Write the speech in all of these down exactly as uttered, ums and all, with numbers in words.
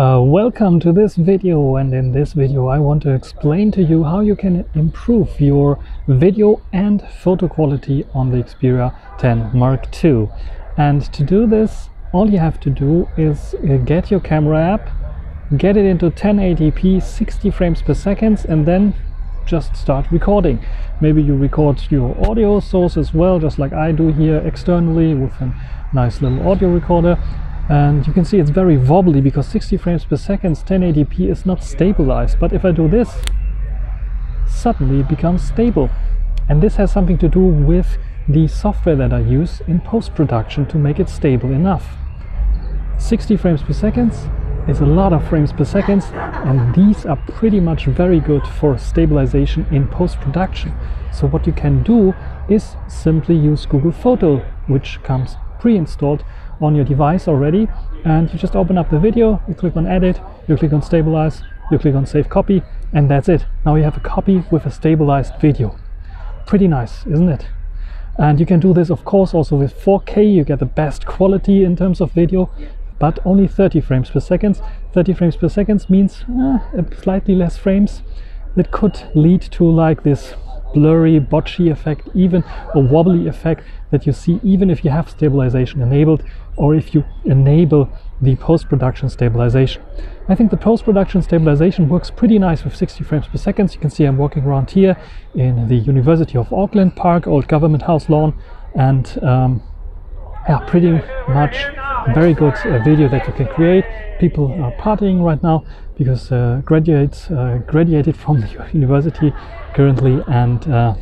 Uh, welcome to this video, and in this video I want to explain to you how you can improve your video and photo quality on the Xperia ten Mark two. And to do this, all you have to do is uh, get your camera app, get it into ten eighty p sixty frames per second, and then just start recording. Maybe you record your audio source as well, just like I do here externally with a nice little audio recorder. And you can see it's very wobbly because sixty frames per second ten eighty p is not stabilized. But if I do this, suddenly it becomes stable. And this has something to do with the software that I use in post-production to make it stable enough. sixty frames per second is a lot of frames per second, and these are pretty much very good for stabilization in post-production. So what you can do is simply use Google Photos, which comes pre-installed on your device already, and you just open up the video, you click on edit, you click on stabilize, you click on save copy, and that's it. Now you have a copy with a stabilized video. Pretty nice, isn't it? And you can do this, of course, also with four K. You get the best quality in terms of video, but only thirty frames per second. thirty frames per second means eh, slightly less frames. It could lead to like this blurry, botchy effect, even a wobbly effect that you see even if you have stabilization enabled, or if you enable the post-production stabilization. I think the post-production stabilization works pretty nice with sixty frames per second. You can see I'm walking around here in the University of Auckland Park, old government house lawn, and um, yeah, pretty much very good uh, video that you can create. People are partying right now because uh, graduates uh, graduated from the university currently, and uh,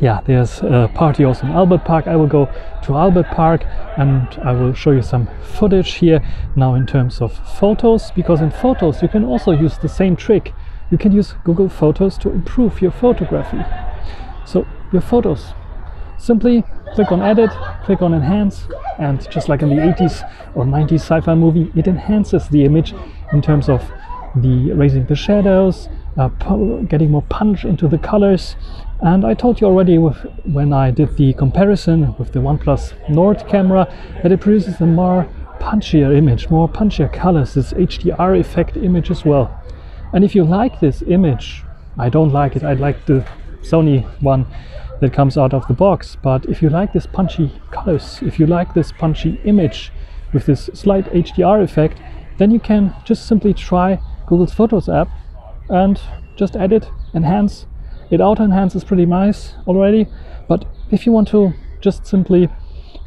yeah, there's a party also in Albert Park. I will go to Albert Park and I will show you some footage here now in terms of photos, because in photos you can also use the same trick. You can use Google Photos to improve your photography. So your photos, simply click on edit, click on enhance, and just like in the eighties or nineties sci-fi movie, it enhances the image in terms of the raising the shadows, uh, getting more punch into the colors. And I told you already with, when I did the comparison with the OnePlus Nord camera, that it produces a more punchier image, more punchier colors, this H D R effect image as well. And if you like this image, I don't like it, I like the Sony one that comes out of the box, but if you like this punchy colors, if you like this punchy image with this slight H D R effect, then you can just simply try Google Photos app and just edit, enhance. It auto-enhances pretty nice already, but if you want to just simply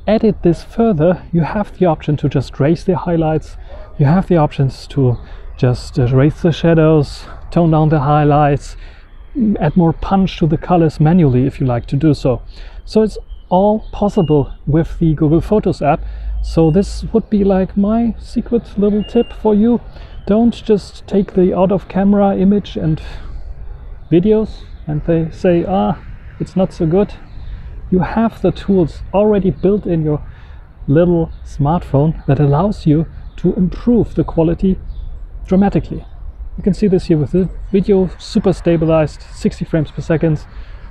edit this further, you have the option to just raise the highlights, you have the options to just uh, raise the shadows, tone down the highlights, add more punch to the colors manually if you like to do so. So it's all possible with the Google Photos app. So this would be like my secret little tip for you. Don't just take the out of camera image and videos and they say, ah, it's not so good. You have the tools already built in your little smartphone that allows you to improve the quality dramatically. You can see this here with the video, super stabilized, sixty frames per second,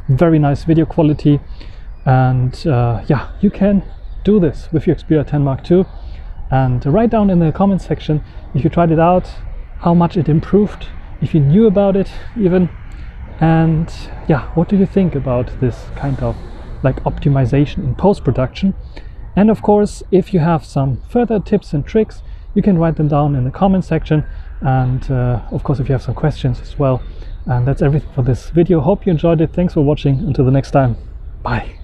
very nice video quality. And uh, yeah, you can do this with your Xperia ten Mark two. And write down in the comment section if you tried it out, how much it improved, if you knew about it even. And yeah, what do you think about this kind of like optimization in post-production? And of course, if you have some further tips and tricks, you can write them down in the comment section. And uh, of course, if you have some questions as well. And that's everything for this video. Hope you enjoyed it. Thanks for watching. Until the next time. Bye.